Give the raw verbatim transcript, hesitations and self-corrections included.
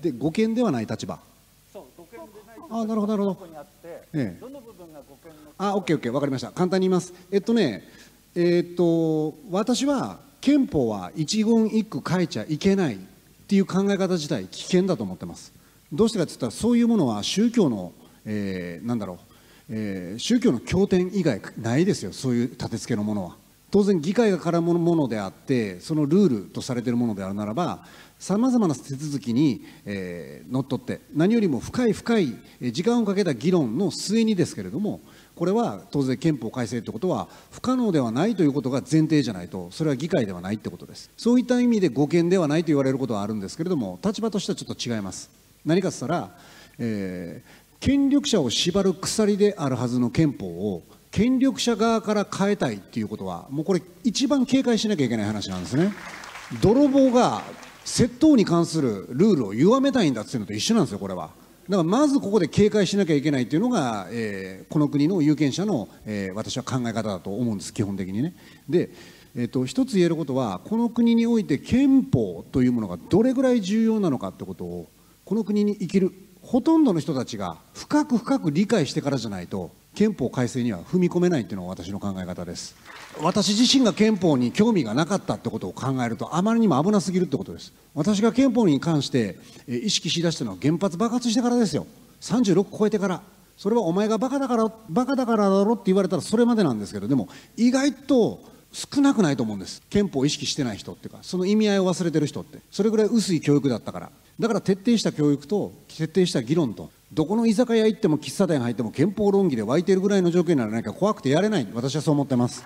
で護憲ではない立場。そう、護憲でない立場。あ、なるほどなるほど。ええ。どの部分が護憲の？あ、オッケーオッケー、わかりました。簡単に言います。えっとね、えっと私は憲法は一言一句変えちゃいけないっていう考え方自体危険だと思ってます。どうしてかって言ったら、そういうものは宗教の、えー、なんだろう、えー、宗教の経典以外ないですよ。そういう立て付けのものは当然議会が絡むものであって、そのルールとされているものであるならば、さまざまな手続きに、えー、のっとって、何よりも深い深い時間をかけた議論の末にですけれども、これは当然憲法改正ということは不可能ではないということが前提じゃないと、それは議会ではないということです。そういった意味で護憲ではないと言われることはあるんですけれども、立場としてはちょっと違います。何かと言ったら、えー、権力者を縛る鎖であるはずの憲法を権力者側から変えたいっていうことは、もうこれ一番警戒しなきゃいけない話なんですね。泥棒が窃盗に関するルールを弱めたいんだっていうのと一緒なんですよ、これは。だからまずここで警戒しなきゃいけないというのが、えー、この国の有権者の、えー、私は考え方だと思うんです、基本的にね。で、えーと、一つ言えることは、この国において憲法というものがどれぐらい重要なのかってことを、この国に生きるほとんどの人たちが深く深く理解してからじゃないと、憲法改正には踏み込めないというのが私の考え方です。私自身が憲法に興味がなかったってことを考えると、あまりにも危なすぎるってことです。私が憲法に関して意識しだしたのは原発爆発してからですよ。さんじゅうろく超えてから。それはお前がバカだからバカだからだろって言われたらそれまでなんですけど、でも意外と少なくないと思うんです、憲法を意識してない人っていうか、その意味合いを忘れてる人って。それぐらい薄い教育だったから。だから徹底した教育と徹底した議論と、どこの居酒屋行っても喫茶店入っても憲法論議で湧いているぐらいの状況にならないか怖くてやれない。私はそう思ってます。